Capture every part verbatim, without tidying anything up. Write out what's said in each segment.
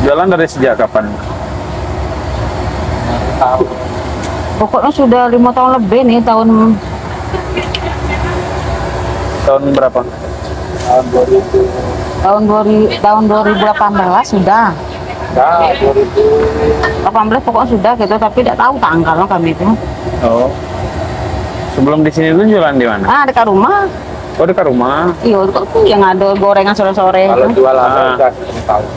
Jualan dari sejak kapan? Pokoknya sudah lima tahun lebih nih, tahun tahun berapa? Tahun dua ribu. Tahun dua ribu tahun dua ribu delapan belas sudah. Nah, dua ribu delapan belas pokoknya sudah gitu, tapi tidak tahu tanggalnya kami itu. Oh. Sebelum di sini tuh jualan di mana? Ah, dekat rumah. Oh, dekat rumah. Iya, itu yang ada gorengan sore-sore. Kalau jualan ah. udah sepuluh tahun.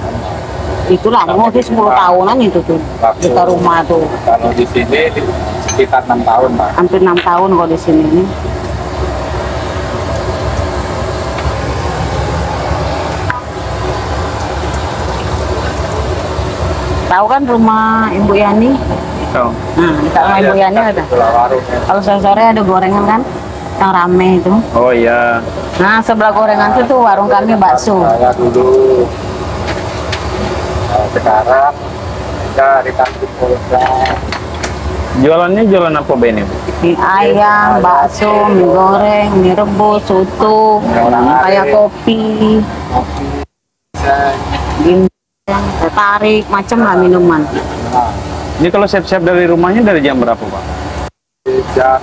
Itu lama sih, sepuluh tahunan itu tuh. Waktu dekat rumah tuh. Kalau di sini sekitar enam tahun, Pak. Hampir enam tahun kalau di sini ini. Tahu kan rumah Ibu Yani? Tahu. Nah, kita rumah Ibu Yani ada. Kalau sore-sore ada gorengan kan, yang rame itu. Oh iya. Nah, sebelah gorengan itu tuh warung kami bakso. Saya dulu. Sekarang kita di Kantor Polisi. Jualannya jualan apa Beni? Mie ayam, bakso, mie goreng, mie rebus, soto, kayak kopi. Kopi. Tarik macam lah minuman. Ini kalau siap-siap dari rumahnya dari jam berapa, Pak? Jam.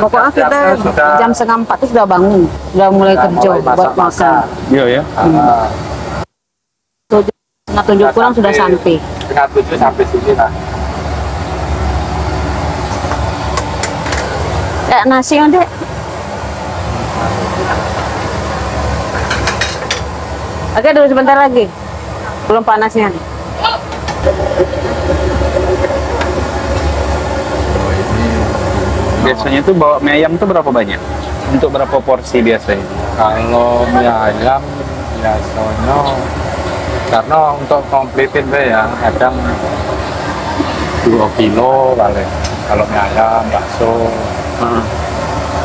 Pokoknya kita sudah, jam setengah empat itu sudah bangun, sudah mulai sudah kerja mulai masak, buat masak. Iya ya. Hmm. Tujuh, setengah tujuh kurang sudah sampai. Setengah tujuh sampai sini lah. Eh nasi ya, Dek. Oke, dulu sebentar lagi. Belum panasnya. Biasanya tuh bawa mie ayam tuh berapa banyak? Untuk berapa porsi biasanya? Kalau mie ayam biasanya karena untuk komplitin deh ya, kadang dua kilo paling. Kalau mie ayam, bakso. Hmm.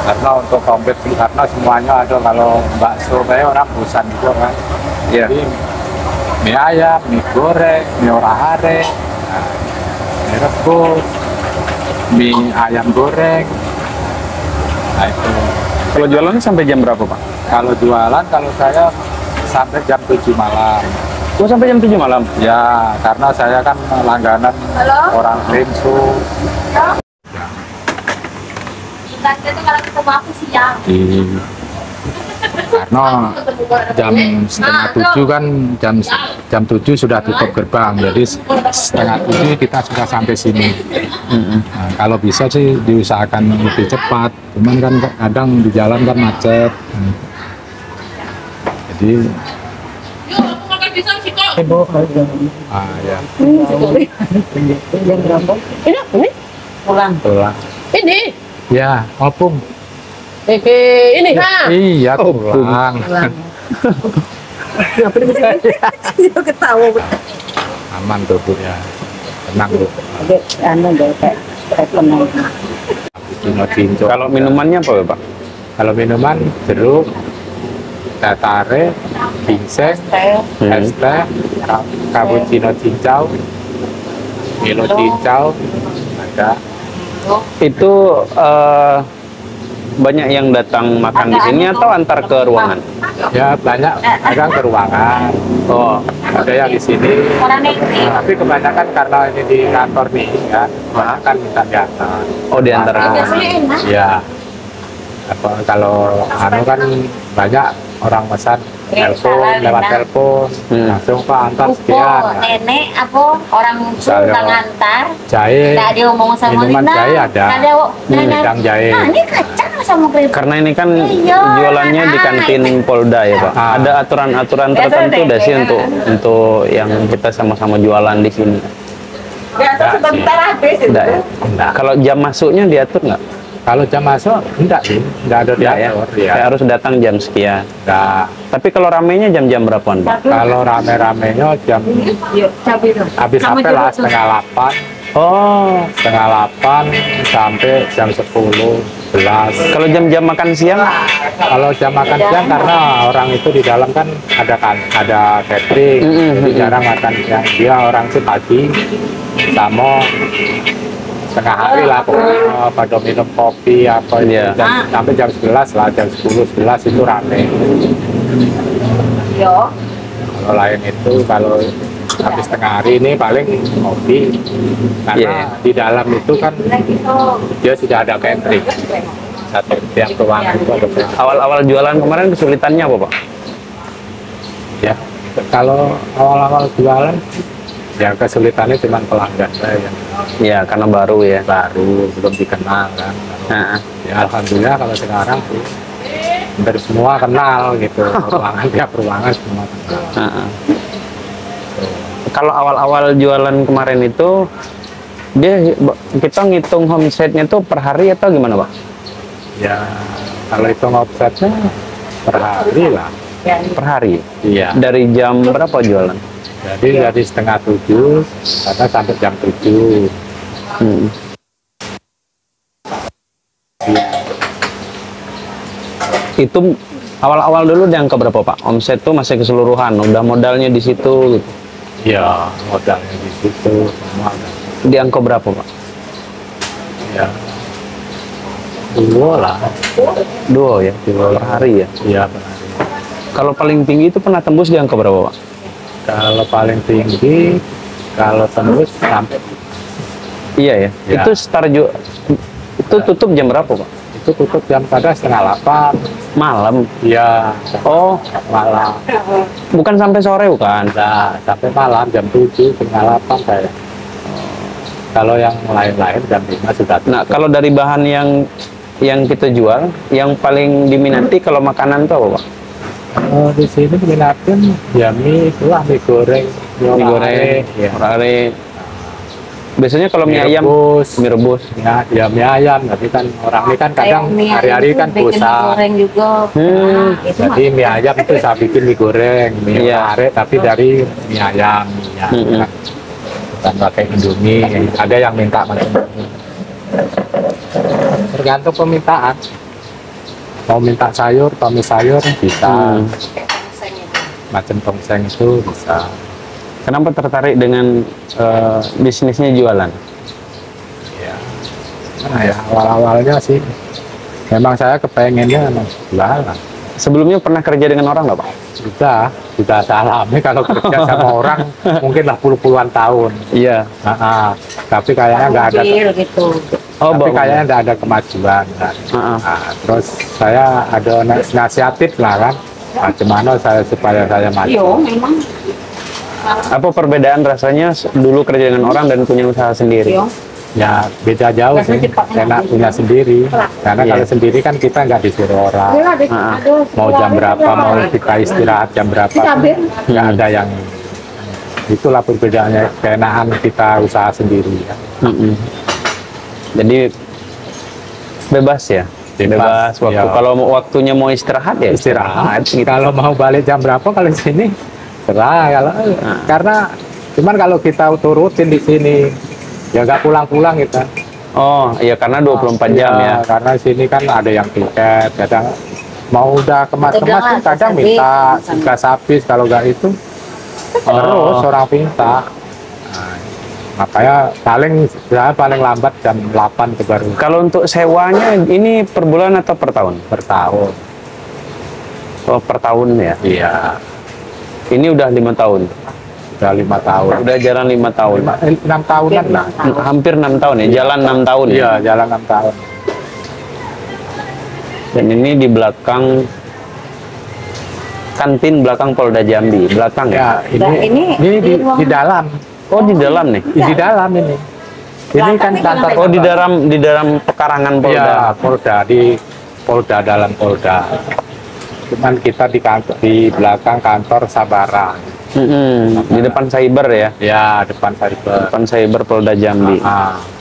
Karena untuk komplit karena semuanya ada, kalau bakso kayak orang bosan gitu kan. Iya. Yeah. Mie ayam, mie goreng, mie orahare, mie rebus, mie ayam goreng. Nah, itu. Kalau jualan sampai jam berapa, Pak? Kalau jualan, kalau saya sampai jam tujuh malam. Oh, sampai jam tujuh malam? Ya, karena saya kan langganan Halo? orang Rimsu. Kita itu kalau kita waktu siang. Karena jam setengah tujuh kan jam jam tujuh sudah tutup gerbang, jadi setengah tujuh kita sudah sampai sini. Nah, kalau bisa sih diusahakan lebih cepat, cuman kan kadang di jalan kan macet. Jadi ah ya jam berapa ini pulang pulang ini ya opung Eke, ini ha? Iya, pulang. Kenapa di sini? Dia ketawa. Aman tuh, Bu, ya. Tenang, Bu. Oke, anu deh, kayak tenang. Kalau minumannya apa, Pak? Kalau minuman jeruk, teh tarik, ginseng, es teh, cappuccino cincau, Milo cincau, ada. Itu eh banyak yang datang makan di sini atau antar ke ruangan? Ya banyak, kadang ke ruangan. Oh, ada yang di sini. Tapi kebanyakan karena ini di kantor nih, ya, kebanyakan minta diantar. Oh, diantar. Ya. Apa kalau anu kan banyak orang pesan telepon, lewat telepon, hmm. langsung Pak antar sekian. Nenek apa orang suka ngantar. Jahe. Enggak diomong sama minuman Lina. Jahe ada. Ada wedang hmm. jahe. Nah, ini kacang sama krim. Karena ini kan Iyo, jualannya nah, di kantin nah, Polda ya, Pak. Nah. Ada aturan-aturan tertentu enggak sih untuk untuk yang kita sama-sama jualan di sini? Enggak sebentar habis itu. Enggak. Ya? Kalau jam masuknya diatur enggak? Kalau jam masuk, enggak sih, enggak ada diatur. Ya. Saya harus datang jam sekian. Enggak. Tapi kalau ramenya jam-jam berapaan, Pak? Kalau rame-ramenya jam habis sampai lah setengah delapan. Oh, setengah delapan sampai jam sepuluh, sebelas. Kalau jam-jam makan siang? Kalau jam makan siang karena orang itu di dalam kan ada kan ada catering, mm -hmm. jadi jarang makan siang. Dia orang sih pagi sama. Setengah hari lah pokoknya pada minum kopi apa ya. Jam, sampai jam sebelas lah, jam sepuluh sebelas itu rame. Yo. Kalau lain itu kalau habis setengah hari ini paling ngopi, karena yeah. di dalam itu kan dia sudah ada catering. Satu tiap ruangan itu ada catering. Awal-awal jualan kemarin kesulitannya apa, Pak? Ya, kalau awal-awal jualan ya kesulitannya cuma pelanggan saya. Ya, karena baru ya. Baru, belum dikenal kan. Nah. Ya, alhamdulillah kalau sekarang sih hampir semua kenal gitu. Ruangan tiap ruangan semua kenal. Nah. Kalau awal-awal jualan kemarin itu dia kita ngitung omsetnya tuh per hari atau gimana, Pak? Ya, kalau hitung omsetnya per hari lah. Per hari? Iya. Dari jam berapa jualan? Jadi dari setengah tujuh karena sampai jam tujuh. Hmm. Itu awal-awal dulu diangka berapa, Pak? Omset tuh masih keseluruhan, udah modalnya di situ gitu. Ya, modalnya di situ. Di angka berapa, Pak? Ya, dua lah. Dua ya, dua per hari ya. Iya, per hari. Kalau paling tinggi itu pernah tembus di angka berapa, Pak? Kalau paling tinggi, kalau tembus sampai. Iya ya. ya. Itu start ju itu tutup jam berapa, Pak? Itu tutup jam pada setengah delapan malam. Iya. Oh, malam. Bukan sampai sore bukan? Nah, sampai malam jam tujuh setengah delapan saya. Kalau yang lain-lain jam lima sudah tutup. Nah, kalau dari bahan yang yang kita jual, yang paling diminati kalau makanan tuh apa, Pak? Oh, di sini peminatkan ya mie, itulah mie goreng, mie goreng, orare. Biasanya kalau mie, mie ayam, rebus, mie rebus, ya, ya mie ayam. Tapi kan orang ini kan kadang hari-hari kan bosan. Goreng juga. Hmm. Nah, itu jadi mie ayam itu saya bikin mie goreng, mie orare, iya. tapi dari mie ayam, ya. Mm-hmm. Dan pakai Indomie. Ada yang minta macam ini. Tergantung permintaan. Mau minta sayur, tomi sayur bisa. Hmm. Macam tongseng itu bisa. Kenapa tertarik dengan uh, bisnisnya jualan? Ya, nah, ya awal-awalnya sih memang saya kepengennya memang jualan. Sebelumnya pernah kerja dengan orang nggak, Pak? Sudah, sudah saya alami kalau kerja sama orang mungkin lah puluh-puluhan tahun. Iya. Nah, nah, tapi kayaknya nggak ada. Gitu. Oh, tapi kayaknya nggak ada kemajuan. Kan? Nah, terus saya ada nasihatif lah kan. Bagaimana saya supaya saya maju? Iya, memang. Apa perbedaan rasanya dulu kerja dengan orang dan punya usaha sendiri? Yo. Ya beda jauh sih, enak punya sendiri. Karena yeah. kalau sendiri kan kita nggak disuruh orang. Nah, mau jam berapa, mau kita istirahat jam berapa, nggak ada yang. Itulah perbedaannya keenakan kita usaha sendiri. Ya. Mm-hmm. Jadi bebas ya, bebas. bebas waktu. Kalau waktunya mau istirahat ya istirahat. Gitu. Kalau mau balik jam berapa kalau di sini, terang. Kalau nah. karena cuman kalau kita turutin di sini. Ya nggak pulang-pulang kita. Oh, iya karena dua puluh empat nah, jam ya. Karena sini kan ada yang tiket, kadang mau udah kemas-kemas, kadang minta gas habis kalau nggak itu. Oh. Terus orang minta. Nah, makanya paling ya, paling lambat jam delapan itu baru. Kalau untuk sewanya ini per bulan atau per tahun? Per tahun. Oh, per tahun ya? Iya. Ini udah lima tahun. Udah lima tahun. Udah jalan lima tahun. Enam tahunan lah. Hampir enam tahun ya. Jalan enam tahun. Iya, jalan enam tahun. Dan ini di belakang kantin belakang Polda Jambi, belakang ya. ya? Ini, ini di, di dalam. Oh, di dalam nih. Di dalam ini. Ini kan kantor. Oh, di dalam di dalam pekarangan Polda. Ya, Polda di Polda dalam Polda. Cuman kita di kantor, di belakang kantor Sabara. Mm-hmm. Di depan cyber ya? Ya, depan cyber. Depan cyber Polda Jambi. Aha.